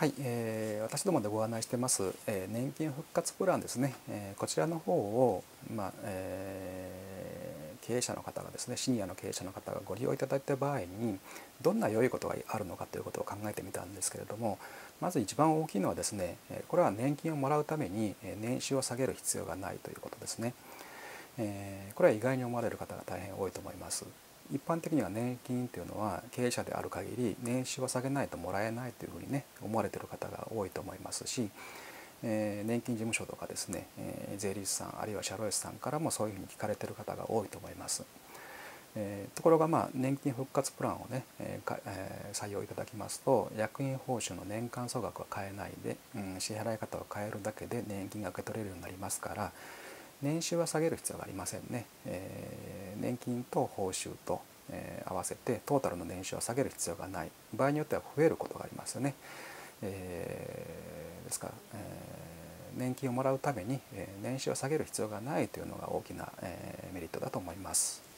はい、私どもでご案内してます、年金復活プランですね、こちらの方を、経営者の方がですね、シニアの経営者の方がご利用いただいた場合にどんな良いことがあるのかということを考えてみたんですけれども、まず一番大きいのはですね、これは年金をもらうために年収を下げる必要がないということですね。これは意外に思われる方が大変多いと思います。一般的には年金というのは経営者である限り年収を下げないともらえないというふうにね、思われている方が多いと思いますし、年金事務所とかですね、税理士さんあるいは社労士さんからもそういうふうに聞かれている方が多いと思います。ところが年金復活プランをね、採用いただきますと、役員報酬の年間総額は変えないで、支払い方を変えるだけで年金が受け取れるようになりますから、年収は下げる必要がありませんね。年金と報酬と、合わせてトータルの年収は下げる必要がない。場合によっては増えることがありますよね。ですから、年金をもらうために年収は下げる必要がないというのが大きなメリットだと思います。